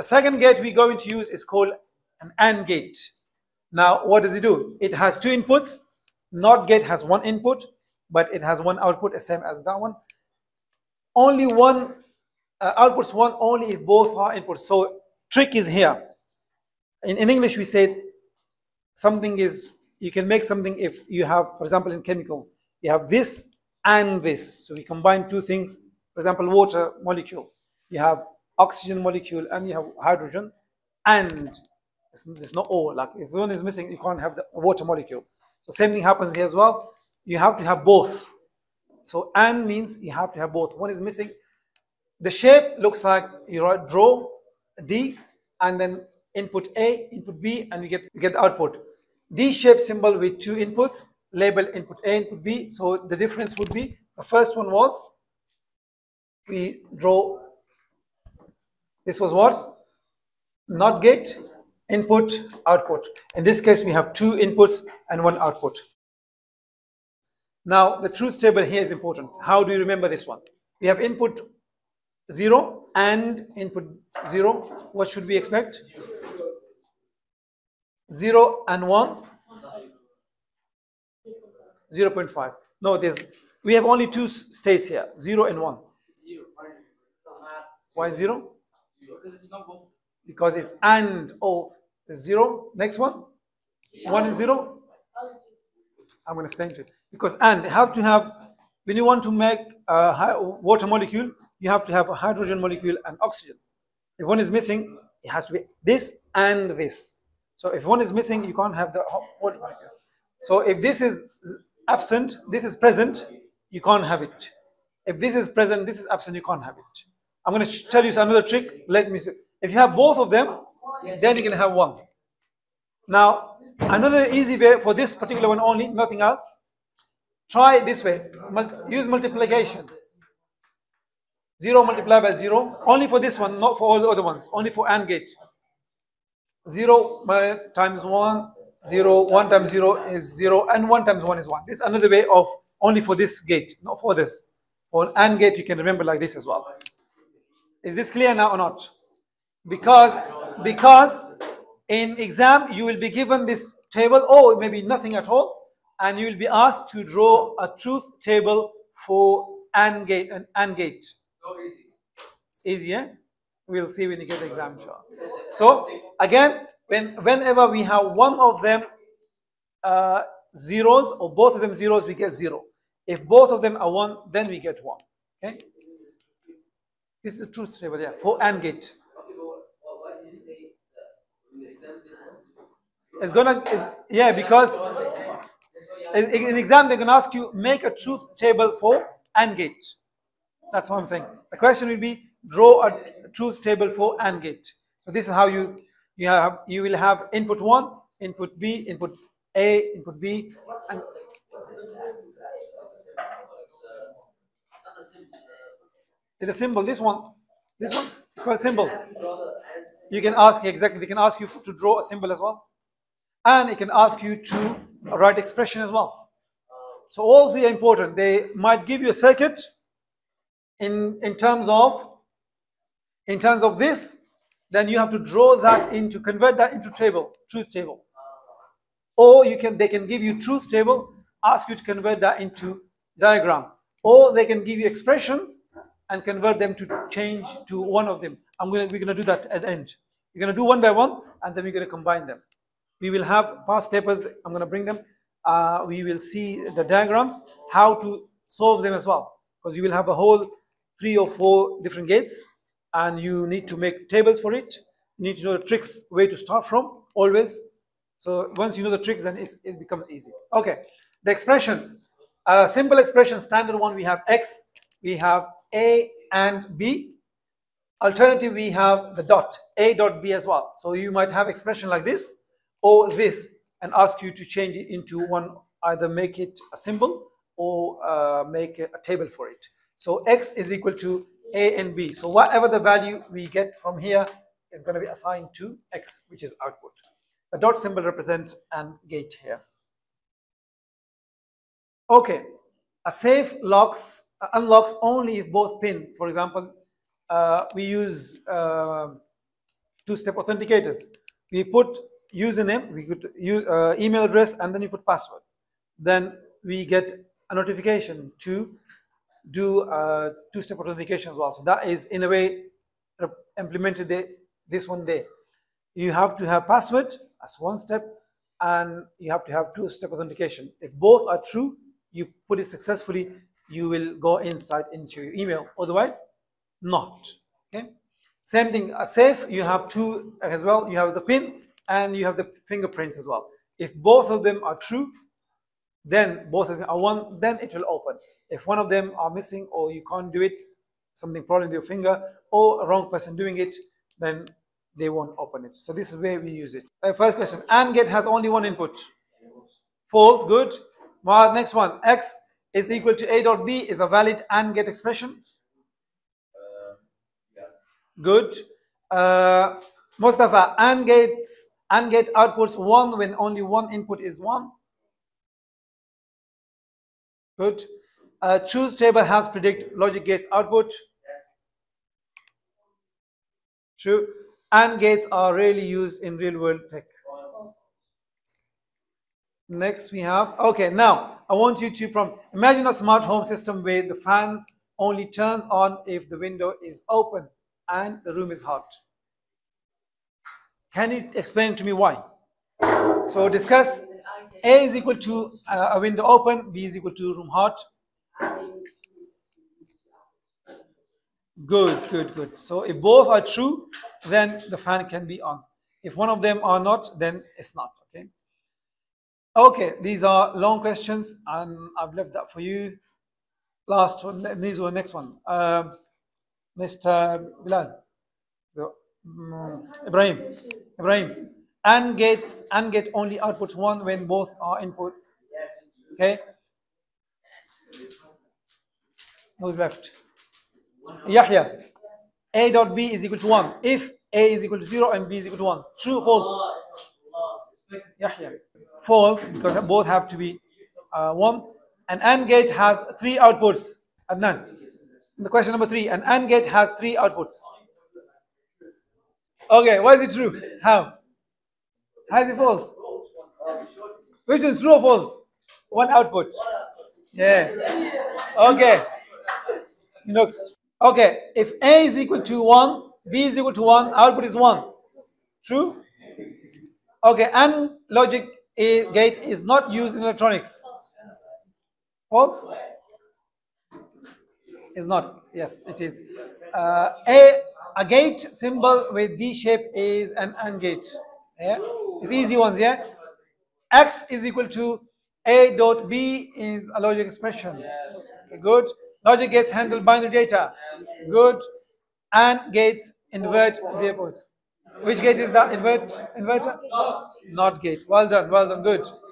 The second gate we're going to use is called an AND gate. Now, what does it do? It has two inputs. NOT gate has one input, but it has one output, the same as that one. Only one outputs one only if both are inputs. So trick is here. In English, we said something is, you can make something if you have, for example, in chemicals, you have this and this. So we combine two things, for example, water molecule. You have oxygen molecule and you have hydrogen, and it's not all. Like if one is missing, you can't have the water molecule. So same thing happens here as well. You have to have both. So and means you have to have both. One is missing. The shape looks like you draw D and then input A, input B, and you get the output. D shape symbol with two inputs, label input A, input B. So the difference would be, the first one was we draw, this was what? NOT gate, input, output. In this case, we have two inputs and one output. Now, the truth table here is important. How do you remember this one? We have input 0 and input 0. What should we expect? 0 and 1? 0.5. No, we have only two states here, 0 and 1. Why 0? Because it's not both. Because it's and, oh, 0. Next one? 1 and 0? I'm going to explain to you. Because and, have to have, when you want to make a water molecule, you have to have a hydrogen molecule and oxygen. If one is missing, it has to be this and this. So if one is missing, you can't have the water molecule. So if this is absent, this is present, you can't have it. If this is present, this is absent, you can't have it. I'm going to tell you another trick. Let me see. If you have both of them, then you can have one. Now, another easy way for this particular one only, nothing else. Try this way. Use multiplication. 0 multiplied by 0. Only for this one, not for all the other ones. Only for AND gate. 0 times 1, 0, 1 times 0 is 0, and 1 times 1 is 1. This is another way of only for this gate, not for this. For AND gate, you can remember like this as well. Is this clear now or not? Because in exam, you will be given this table, or maybe nothing at all, and you will be asked to draw a truth table for AND gate and AND gate. So easy. It's easy, eh? We'll see when you get the exam, inshallah. So again, whenever we have one of them zeros or both of them zeros, we get 0. If both of them are 1, then we get 1. Okay? This is the truth table, yeah, for AND gate. It's gonna, yeah, because in exam they're gonna ask you make a truth table for AND gate. That's what I'm saying. The question will be draw a truth table for AND gate. So this is how you will have input 1, input B, input A, input B. And the symbol, this one, it's called a symbol. You can ask, exactly, they can ask you to draw a symbol as well. And it can ask you to write expression as well. So all three are important. They might give you a circuit in terms of this, then you have to draw that into, convert that into table, truth table. Or they can give you truth table, ask you to convert that into diagram. Or they can give you expressions and convert them to change to one of them. We're gonna do that at the end. We're gonna do one by one, and then we're gonna combine them. We will have past papers. I'm gonna bring them. We will see the diagrams, how to solve them as well, because you will have a whole 3 or 4 different gates, and you need to make tables for it. You need to know the tricks, where to start from always. So once you know the tricks, then it becomes easy. Okay, the expression, simple expression, standard one. We have X, we have A and B. Alternative, we have the dot, A dot B as well. So you might have expression like this or this, and ask you to change it into one, either make it a symbol or make a table for it. So X is equal to A and B. So whatever the value we get from here is going to be assigned to X, which is output. The dot symbol represents an gate here. Okay, a safe locks, unlocks only if both pin. For example, we use two-step authenticators. We put username, we could use email address, and then you put password. Then we get a notification to do two-step authentication as well. So that is in a way implemented this one day. You have to have password as one step, and you have to have two-step authentication. If both are true, you put it successfully, you will go inside into your email. Otherwise, not. Okay. Same thing, safe, you have two as well. You have the PIN and you have the fingerprints as well. If both of them are true, then both of them are one, then it will open. If one of them are missing or you can't do it, something problem with your finger or a wrong person doing it, then they won't open it. So this is where we use it. First question, AND gate has only one input. False, good. Well, next one, X is equal to A dot B is a valid AND gate expression. Yeah. Good. Mustafa, AND gate outputs 1 when only one input is 1. Good. Truth table has predict logic gates output. Yes. True. AND gates are rarely used in real world tech. Wow. Next we have, okay, now I want you to imagine a smart home system where the fan only turns on if the window is open and the room is hot. Can you explain to me why? So discuss. A is equal to a window open, B is equal to room hot. Good, good, good. So if both are true, then the fan can be on. If one of them are not, then it's not. Okay. Okay, these are long questions and I've left that for you. Last one, these were next one. Mr. Bilal. So Ibrahim. AND gate only outputs 1 when both are input. Yes. Okay. Who's left? Yahya. A dot B is equal to 1 if A is equal to 0 and B is equal to 1. True, false? Yahya. False, because both have to be 1. An AND gate has 3 outputs. Adnan. The question number 3. An AND gate has 3 outputs. Okay, why is it true? How? How is it false? Which is true or false? One output. Yeah. Okay. Next. Okay. If A is equal to 1, B is equal to 1, output is 1. True? Okay. AND logic gate is not used in electronics. False? It's not. Yes, it is. A gate symbol with D shape is an AND gate. Yeah, it's easy ones. Yeah, X is equal to A dot B is a logic expression. Okay, good. Logic gates handle binary data. Good. AND gates invert variables. Which gate is that? Inverter? Not gate. Well done. Well done. Good.